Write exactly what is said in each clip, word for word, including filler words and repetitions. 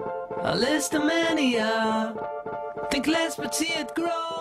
A listomania. Think less but see it grow.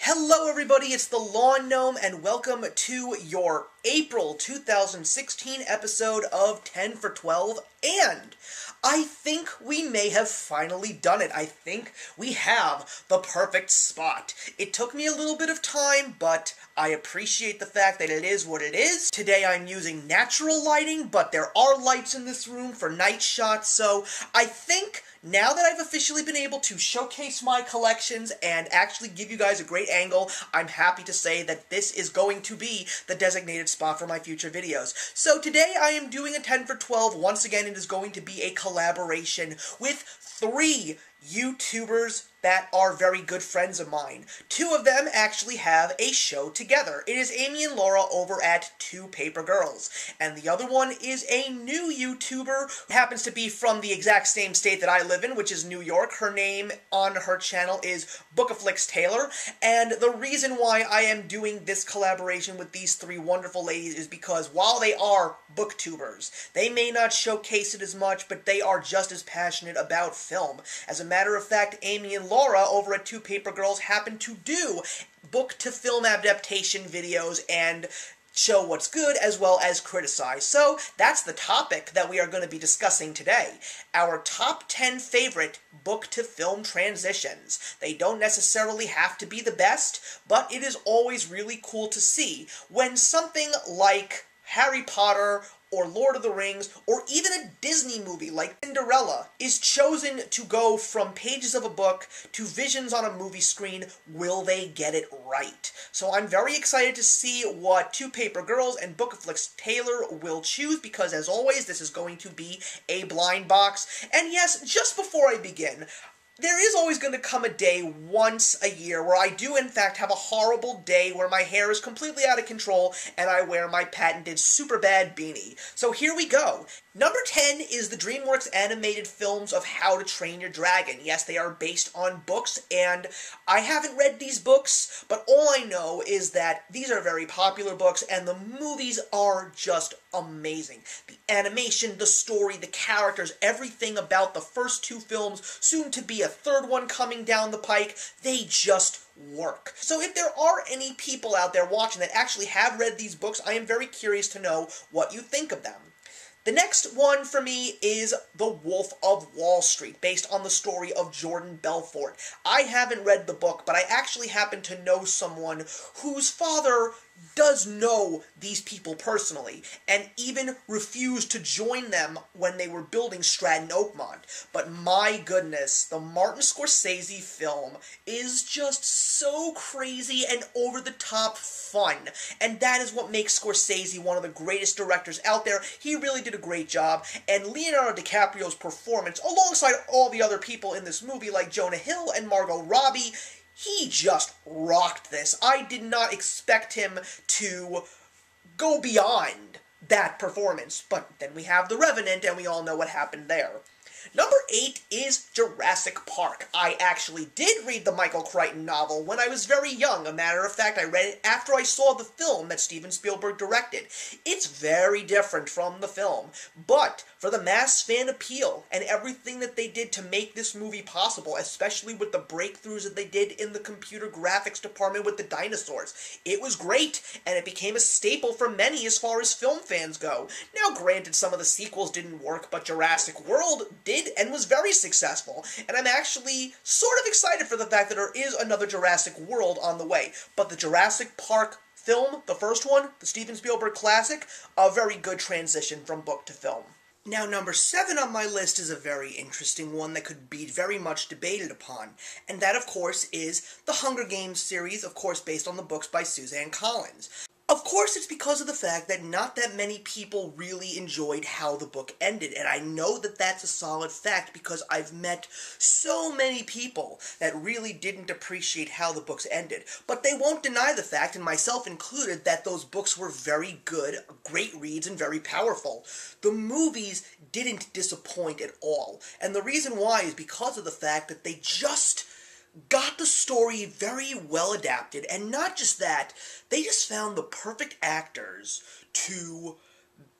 Hello everybody, it's the Lawn Gnome, and welcome to your April two thousand sixteen episode of ten for twelve, and I think we may have finally done it. I think we have the perfect spot. It took me a little bit of time, but I appreciate the fact that it is what it is. Today I'm using natural lighting, but there are lights in this room for night shots, so I think now that I've officially been able to showcase my collections and actually give you guys a great angle, I'm happy to say that this is going to be the designated spot for my future videos. So today I am doing a ten for twelve. Once again, it is going to be a collaboration with three YouTubers that are very good friends of mine. Two of them actually have a show together. It is Amy and Laura over at Two Paper Girls, and the other one is a new YouTuber who happens to be from the exact same state that I live in, which is New York. Her name on her channel is Bookaflix Taylor, and the reason why I am doing this collaboration with these three wonderful ladies is because while they are booktubers, they may not showcase it as much, but they are just as passionate about film. As a matter of fact, Amy and Laura over at Two Paper Girls happen to do book-to-film adaptation videos and show what's good as well as criticize. So that's the topic that we are going to be discussing today. Our top ten favorite book-to-film transitions. They don't necessarily have to be the best, but it is always really cool to see when something like Harry Potter or Lord of the Rings, or even a Disney movie like Cinderella, is chosen to go from pages of a book to visions on a movie screen. Will they get it right? So I'm very excited to see what Two Paper Girls and Bookaflix Taylor will choose, because as always, this is going to be a blind box. And yes, just before I begin, there is always going to come a day once a year where I do, in fact, have a horrible day where my hair is completely out of control and I wear my patented super bad beanie. So here we go. Number ten is the DreamWorks animated films of How to Train Your Dragon. Yes, they are based on books, and I haven't read these books, but all I know is that these are very popular books and the movies are just amazing. The animation, the story, the characters, everything about the first two films, soon to be a third one coming down the pike, they just work. So if there are any people out there watching that actually have read these books, I am very curious to know what you think of them. The next one for me is The Wolf of Wall Street, based on the story of Jordan Belfort. I haven't read the book, but I actually happen to know someone whose father does know these people personally, and even refused to join them when they were building Stratton Oakmont. But my goodness, the Martin Scorsese film is just so crazy and over-the-top fun, and that is what makes Scorsese one of the greatest directors out there. He really did a great job, and Leonardo DiCaprio's performance, alongside all the other people in this movie like Jonah Hill and Margot Robbie, he just rocked this. I did not expect him to go beyond that performance, but then we have The Revenant, and we all know what happened there. Number eight is Jurassic Park. I actually did read the Michael Crichton novel when I was very young. A matter of fact, I read it after I saw the film that Steven Spielberg directed. It's very different from the film, but for the mass fan appeal and everything that they did to make this movie possible, especially with the breakthroughs that they did in the computer graphics department with the dinosaurs, it was great, and it became a staple for many as far as film fans go. Now, granted, some of the sequels didn't work, but Jurassic World did and was very successful, and I'm actually sort of excited for the fact that there is another Jurassic World on the way. But the Jurassic Park film, the first one, the Steven Spielberg classic, a very good transition from book to film. Now, number seven on my list is a very interesting one that could be very much debated upon, and that, of course, is the Hunger Games series, of course, based on the books by Suzanne Collins. Of course, it's because of the fact that not that many people really enjoyed how the book ended, and I know that that's a solid fact because I've met so many people that really didn't appreciate how the books ended, but they won't deny the fact, and myself included, that those books were very good, great reads, and very powerful. The movies didn't disappoint at all, and the reason why is because of the fact that they just got the story very well adapted, and not just that, they just found the perfect actors to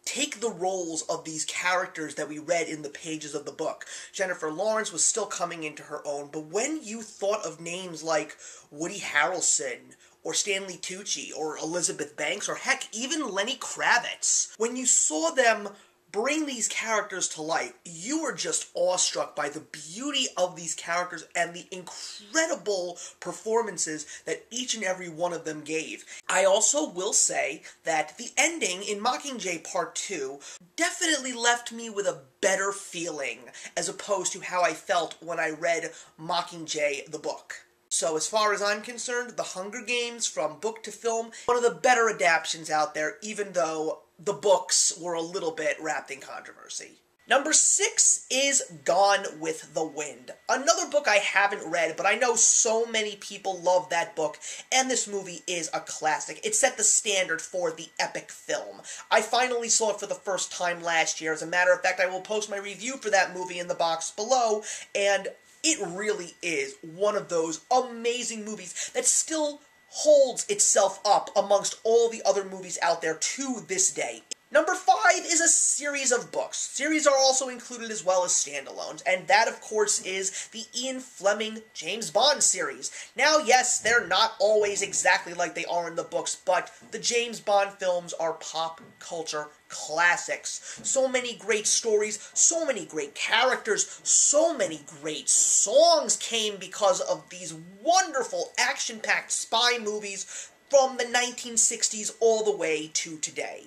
take the roles of these characters that we read in the pages of the book. Jennifer Lawrence was still coming into her own, but when you thought of names like Woody Harrelson, or Stanley Tucci, or Elizabeth Banks, or heck, even Lenny Kravitz, when you saw them bring these characters to life, you were just awestruck by the beauty of these characters and the incredible performances that each and every one of them gave. I also will say that the ending in Mockingjay Part two definitely left me with a better feeling as opposed to how I felt when I read Mockingjay the book. So as far as I'm concerned, The Hunger Games, from book to film, one of the better adaptations out there, even though the books were a little bit wrapped in controversy. Number six is Gone with the Wind. Another book I haven't read, but I know so many people love that book, and this movie is a classic. It set the standard for the epic film. I finally saw it for the first time last year. As a matter of fact, I will post my review for that movie in the box below, and it really is one of those amazing movies that still holds itself up amongst all the other movies out there to this day. Number five is a series of books. Series are also included as well as standalones, and that, of course, is the Ian Fleming James Bond series. Now, yes, they're not always exactly like they are in the books, but the James Bond films are pop culture classics. So many great stories, so many great characters, so many great songs came because of these wonderful action-packed spy movies from the nineteen sixties all the way to today.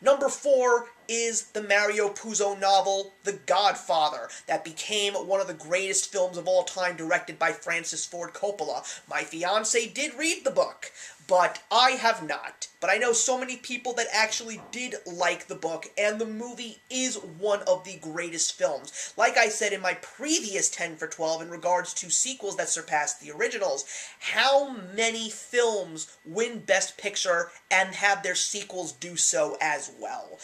Number four is the Mario Puzo novel, The Godfather, that became one of the greatest films of all time, directed by Francis Ford Coppola. My fiancé did read the book, but I have not. But I know so many people that actually did like the book, and the movie is one of the greatest films. Like I said in my previous ten for twelve in regards to sequels that surpassed the originals, how many films win Best Picture and have their sequels do so as well?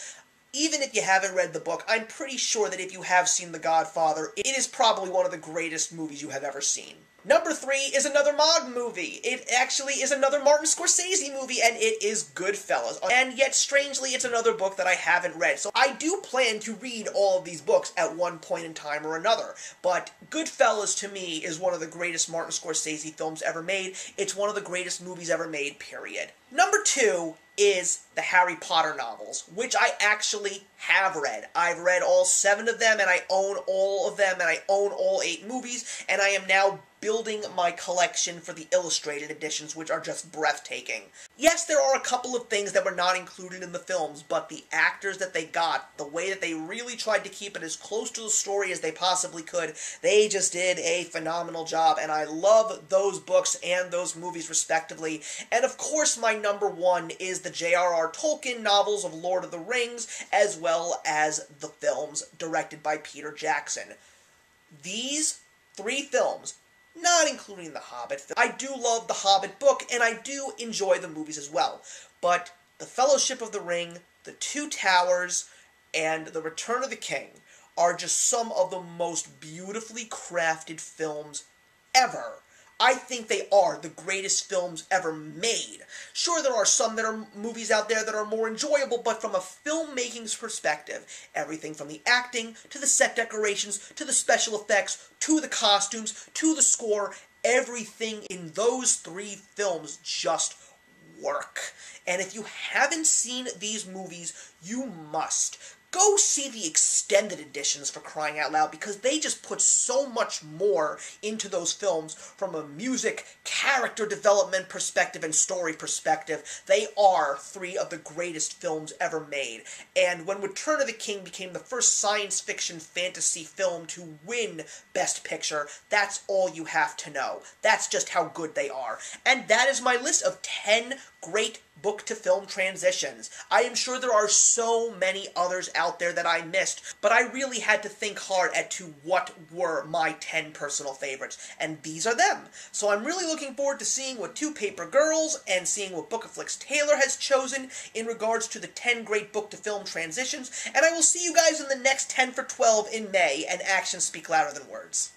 Even if you haven't read the book, I'm pretty sure that if you have seen The Godfather, it is probably one of the greatest movies you have ever seen. Number three is another mob movie. It actually is another Martin Scorsese movie, and it is Goodfellas. And yet, strangely, it's another book that I haven't read. So I do plan to read all of these books at one point in time or another. But Goodfellas, to me, is one of the greatest Martin Scorsese films ever made. It's one of the greatest movies ever made, period. Number two is the Harry Potter novels, which I actually have read. I've read all seven of them, and I own all of them, and I own all eight movies, and I am now building my collection for the illustrated editions, which are just breathtaking. Yes, there are a couple of things that were not included in the films, but the actors that they got, the way that they really tried to keep it as close to the story as they possibly could, they just did a phenomenal job, and I love those books and those movies respectively. And of course, my number one is the J R R Tolkien novels of Lord of the Rings, as well as the films directed by Peter Jackson. These three films, not including The Hobbit. I do love The Hobbit book, and I do enjoy the movies as well. But The Fellowship of the Ring, The Two Towers, and The Return of the King are just some of the most beautifully crafted films ever. I think they are the greatest films ever made. Sure, there are some that are movies out there that are more enjoyable, but from a filmmaking's perspective, everything from the acting, to the set decorations, to the special effects, to the costumes, to the score, everything in those three films just work. And if you haven't seen these movies, you must. Go see the extended editions, for crying out loud, because they just put so much more into those films from a music, character development perspective, and story perspective. They are three of the greatest films ever made. And when Return of the King became the first science fiction fantasy film to win Best Picture, that's all you have to know. That's just how good they are. And that is my list of ten great book-to-film transitions. I am sure there are so many others out there that I missed, but I really had to think hard as to what were my ten personal favorites, and these are them. So I'm really looking forward to seeing what Two Paper Girls and seeing what Bookaflix Taylor has chosen in regards to the ten great book-to-film transitions, and I will see you guys in the next ten for twelve in May, and actions speak louder than words.